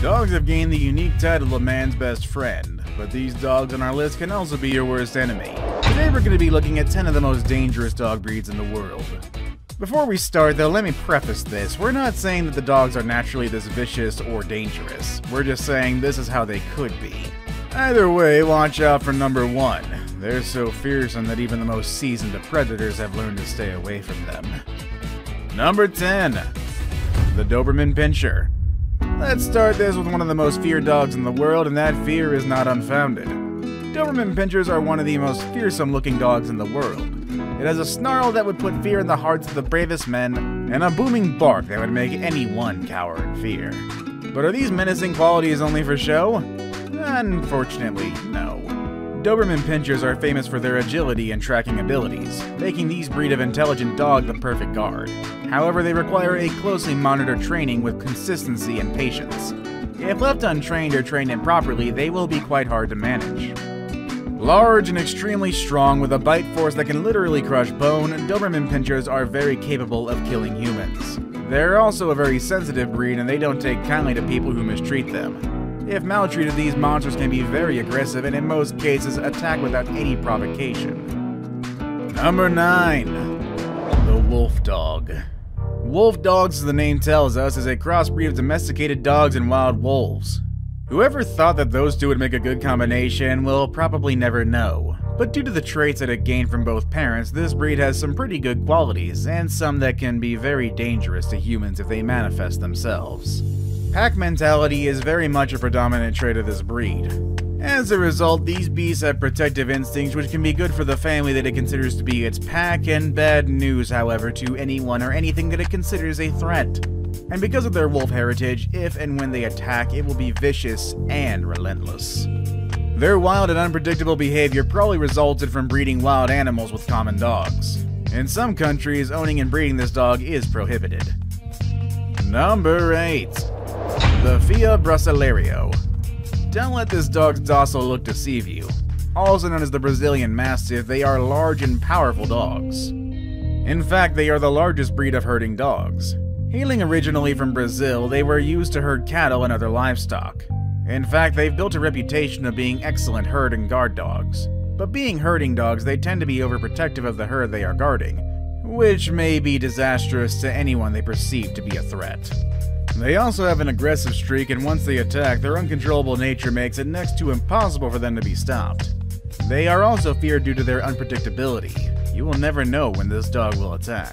Dogs have gained the unique title of man's best friend, but these dogs on our list can also be your worst enemy. Today we're going to be looking at 10 of the most dangerous dog breeds in the world. Before we start though, let me preface this, we're not saying that the dogs are naturally this vicious or dangerous, we're just saying this is how they could be. Either way, watch out for number 1. They're so fearsome that even the most seasoned of predators have learned to stay away from them. Number 10. The Doberman Pinscher. Let's start this with one of the most feared dogs in the world, and that fear is not unfounded. Doberman Pinschers are one of the most fearsome looking dogs in the world. It has a snarl that would put fear in the hearts of the bravest men, and a booming bark that would make anyone cower in fear. But are these menacing qualities only for show? Unfortunately, no. Doberman Pinschers are famous for their agility and tracking abilities, making these breed of intelligent dog the perfect guard. However, they require a closely monitored training with consistency and patience. If left untrained or trained improperly, they will be quite hard to manage. Large and extremely strong with a bite force that can literally crush bone, Doberman Pinschers are very capable of killing humans. They're also a very sensitive breed, and they don't take kindly to people who mistreat them. If maltreated, these monsters can be very aggressive and in most cases attack without any provocation. Number 9. The Wolf Dog. Wolf dogs, as the name tells us, is a crossbreed of domesticated dogs and wild wolves. Whoever thought that those two would make a good combination will probably never know, but due to the traits that it gained from both parents, this breed has some pretty good qualities, and some that can be very dangerous to humans if they manifest themselves. Pack mentality is very much a predominant trait of this breed. As a result, these beasts have protective instincts which can be good for the family that it considers to be its pack, and bad news, however, to anyone or anything that it considers a threat. And because of their wolf heritage, if and when they attack, it will be vicious and relentless. Their wild and unpredictable behavior probably resulted from breeding wild animals with common dogs. In some countries, owning and breeding this dog is prohibited. Number 8. The Fila Brasileiro. Don't let this dog's docile look deceive you. Also known as the Brazilian Mastiff, they are large and powerful dogs. In fact, they are the largest breed of herding dogs. Hailing originally from Brazil, they were used to herd cattle and other livestock. In fact, they've built a reputation of being excellent herd and guard dogs. But being herding dogs, they tend to be overprotective of the herd they are guarding, which may be disastrous to anyone they perceive to be a threat. They also have an aggressive streak, and once they attack, their uncontrollable nature makes it next to impossible for them to be stopped. They are also feared due to their unpredictability. You will never know when this dog will attack.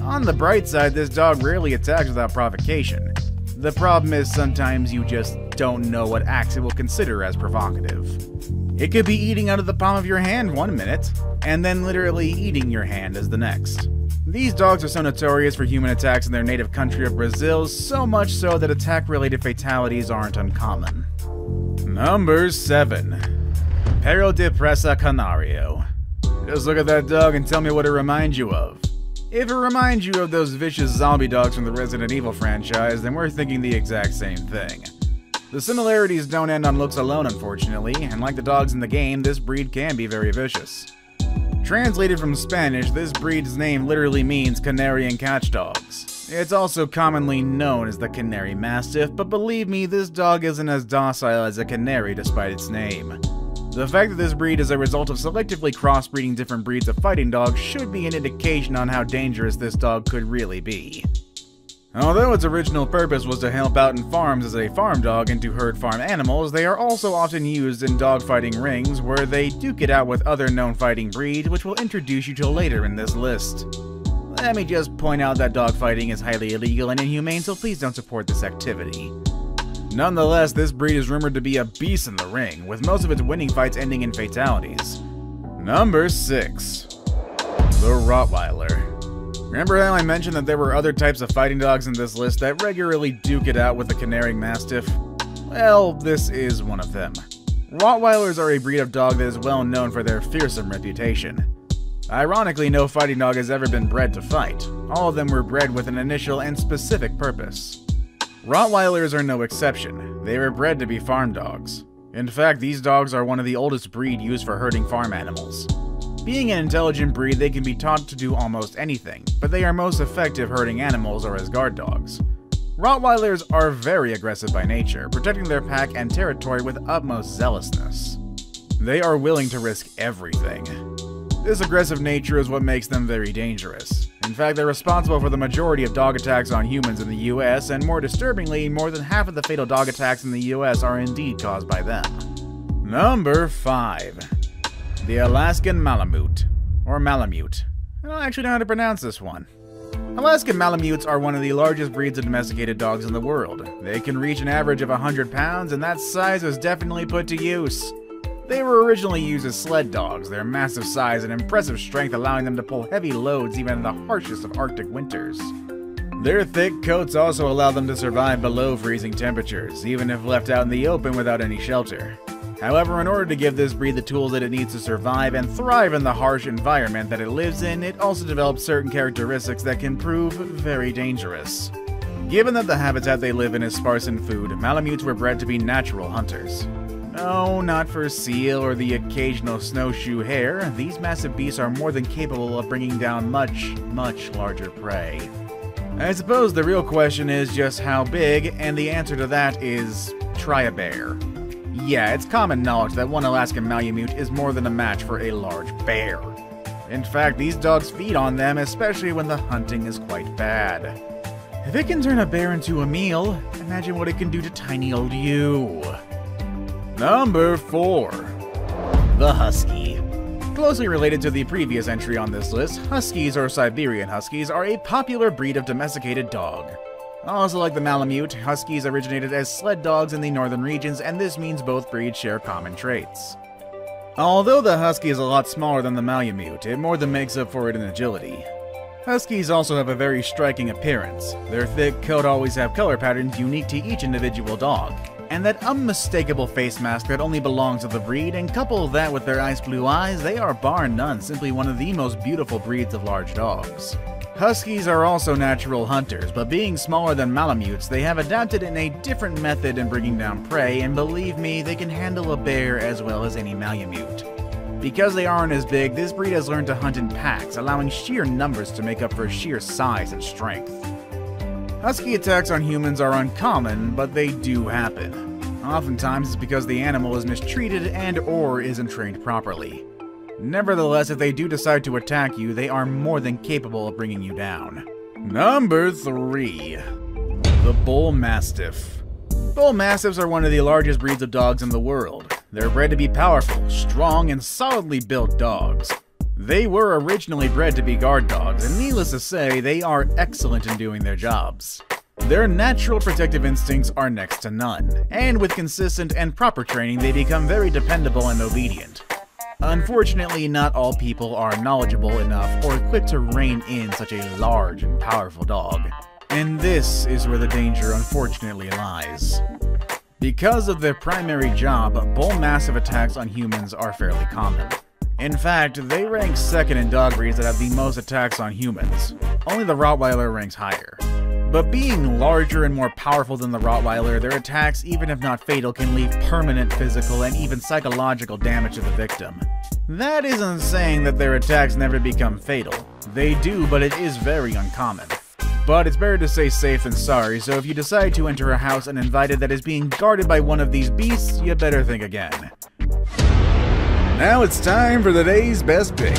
On the bright side, this dog rarely attacks without provocation. The problem is sometimes you just don't know what acts it will consider as provocative. It could be eating out of the palm of your hand one minute, and then literally eating your hand as the next. These dogs are so notorious for human attacks in their native country of Brazil, so much so that attack-related fatalities aren't uncommon. Number 7. Perro de Presa Canario. Just look at that dog and tell me what it reminds you of. If it reminds you of those vicious zombie dogs from the Resident Evil franchise, then we're thinking the exact same thing. The similarities don't end on looks alone, unfortunately, and like the dogs in the game, this breed can be very vicious. Translated from Spanish, this breed's name literally means Canarian catch dogs. It's also commonly known as the Canary Mastiff, but believe me, this dog isn't as docile as a canary despite its name. The fact that this breed is a result of selectively crossbreeding different breeds of fighting dogs should be an indication on how dangerous this dog could really be. Although its original purpose was to help out in farms as a farm dog and to herd farm animals, they are also often used in dogfighting rings where they duke it out with other known fighting breeds, which we'll introduce you to later in this list. Let me just point out that dogfighting is highly illegal and inhumane, so please don't support this activity. Nonetheless, this breed is rumored to be a beast in the ring, with most of its winning fights ending in fatalities. Number 6. The Rottweiler. Remember how I mentioned that there were other types of fighting dogs in this list that regularly duke it out with the Canary Mastiff? Well, this is one of them. Rottweilers are a breed of dog that is well known for their fearsome reputation. Ironically, no fighting dog has ever been bred to fight. All of them were bred with an initial and specific purpose. Rottweilers are no exception. They were bred to be farm dogs. In fact, these dogs are one of the oldest breed used for herding farm animals. Being an intelligent breed, they can be taught to do almost anything, but they are most effective herding animals or as guard dogs. Rottweilers are very aggressive by nature, protecting their pack and territory with utmost zealousness. They are willing to risk everything. This aggressive nature is what makes them very dangerous. In fact, they're responsible for the majority of dog attacks on humans in the US, and more disturbingly, more than half of the fatal dog attacks in the US are indeed caused by them. Number 5. The Alaskan Malamute, or Malamute. I don't actually know how to pronounce this one. Alaskan Malamutes are one of the largest breeds of domesticated dogs in the world. They can reach an average of 100 pounds, and that size was definitely put to use. They were originally used as sled dogs, their massive size and impressive strength allowing them to pull heavy loads even in the harshest of Arctic winters. Their thick coats also allow them to survive below freezing temperatures, even if left out in the open without any shelter. However, in order to give this breed the tools that it needs to survive and thrive in the harsh environment that it lives in, it also develops certain characteristics that can prove very dangerous. Given that the habitat they live in is sparse in food, Malamutes were bred to be natural hunters. No, not for seal or the occasional snowshoe hare, these massive beasts are more than capable of bringing down much, much larger prey. I suppose the real question is just how big, and the answer to that is try a bear. Yeah, it's common knowledge that one Alaskan Malamute is more than a match for a large bear. In fact, these dogs feed on them, especially when the hunting is quite bad. If it can turn a bear into a meal, imagine what it can do to tiny old you. Number 4. The Husky. Closely related to the previous entry on this list, Huskies or Siberian Huskies are a popular breed of domesticated dog. Also like the Malamute, Huskies originated as sled dogs in the northern regions, and this means both breeds share common traits. Although the Husky is a lot smaller than the Malamute, it more than makes up for it in agility. Huskies also have a very striking appearance. Their thick coat always have color patterns unique to each individual dog, and that unmistakable face mask that only belongs to the breed, and couple that with their ice blue eyes, they are bar none simply one of the most beautiful breeds of large dogs. Huskies are also natural hunters, but being smaller than Malamutes, they have adapted in a different method in bringing down prey, and believe me, they can handle a bear as well as any Malamute. Because they aren't as big, this breed has learned to hunt in packs, allowing sheer numbers to make up for sheer size and strength. Husky attacks on humans are uncommon, but they do happen. Oftentimes it's because the animal is mistreated and or isn't trained properly. Nevertheless, if they do decide to attack you, they are more than capable of bringing you down. Number 3. The Bull Mastiff. Bull Mastiffs are one of the largest breeds of dogs in the world. They're bred to be powerful, strong, and solidly built dogs. They were originally bred to be guard dogs, and needless to say, they are excellent in doing their jobs. Their natural protective instincts are next to none, and with consistent and proper training, they become very dependable and obedient. Unfortunately, not all people are knowledgeable enough or equipped to rein in such a large and powerful dog, and this is where the danger unfortunately lies. Because of their primary job, Bull Mastiff attacks on humans are fairly common. In fact, they rank second in dog breeds that have the most attacks on humans. Only the Rottweiler ranks higher. But being larger and more powerful than the Rottweiler, their attacks, even if not fatal, can leave permanent physical and even psychological damage to the victim. That isn't saying that their attacks never become fatal. They do, but it is very uncommon. But it's better to say safe than sorry, so if you decide to enter a house uninvited that is being guarded by one of these beasts, you better think again. Now it's time for today's best pick.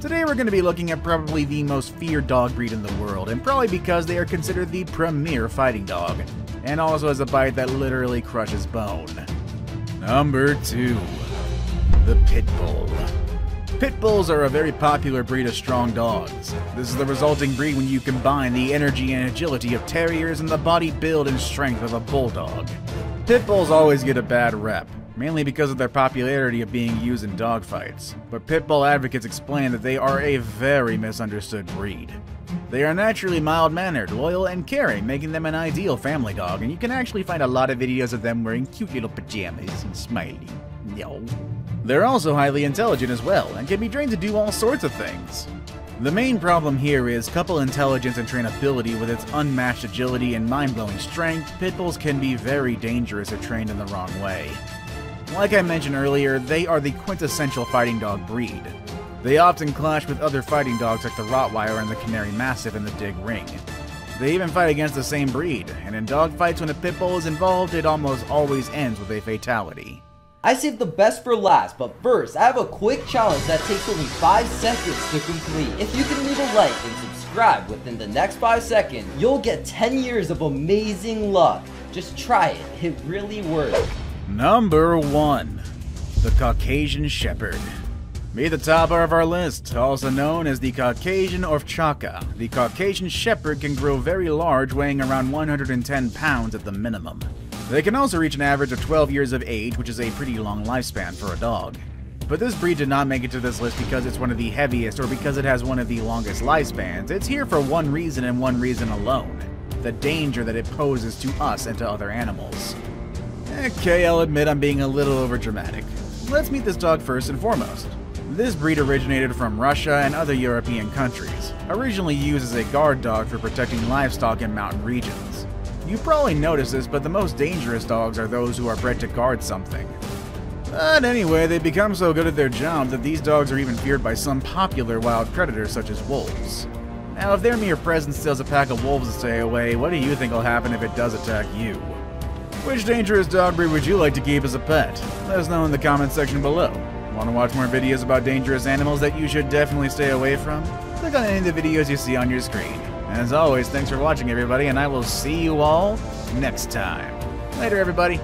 Today we're going to be looking at probably the most feared dog breed in the world, and probably because they are considered the premier fighting dog, and also has a bite that literally crushes bone. Number 2. The Pit Bull. Pit Bulls are a very popular breed of strong dogs. This is the resulting breed when you combine the energy and agility of terriers and the body build and strength of a bulldog. Pit Bulls always get a bad rep, mainly because of their popularity of being used in dogfights, but pit bull advocates explain that they are a very misunderstood breed. They are naturally mild-mannered, loyal, and caring, making them an ideal family dog, and you can actually find a lot of videos of them wearing cute little pajamas and smiling. No. They're also highly intelligent as well, and can be trained to do all sorts of things. The main problem here is, couple intelligence and trainability with its unmatched agility and mind-blowing strength, pit bulls can be very dangerous if trained in the wrong way. Like I mentioned earlier, they are the quintessential fighting dog breed. They often clash with other fighting dogs like the Rottweiler and the Canary Mastiff in the dig ring. They even fight against the same breed, and in dogfights when a pit bull is involved, it almost always ends with a fatality. I saved the best for last, but first, I have a quick challenge that takes only 5 seconds to complete. If you can leave a like and subscribe within the next 5 seconds, you'll get 10 years of amazing luck. Just try it, it really works. Number 1. The Caucasian Shepherd. Be the top of our list, also known as the Caucasian Orfchaka. The Caucasian Shepherd can grow very large, weighing around 110 pounds at the minimum. They can also reach an average of 12 years of age, which is a pretty long lifespan for a dog. But this breed did not make it to this list because it's one of the heaviest or because it has one of the longest lifespans. It's here for one reason and one reason alone: the danger that it poses to us and to other animals. Okay, I'll admit I'm being a little overdramatic. Let's meet this dog first and foremost. This breed originated from Russia and other European countries, originally used as a guard dog for protecting livestock in mountain regions. You probably noticed this, but the most dangerous dogs are those who are bred to guard something. But anyway, they become so good at their job that these dogs are even feared by some popular wild predators such as wolves. Now, if their mere presence tells a pack of wolves to stay away, what do you think will happen if it does attack you? Which dangerous dog breed would you like to keep as a pet? Let us know in the comments section below. Want to watch more videos about dangerous animals that you should definitely stay away from? Click on any of the videos you see on your screen. As always, thanks for watching, everybody, and I will see you all next time. Later, everybody.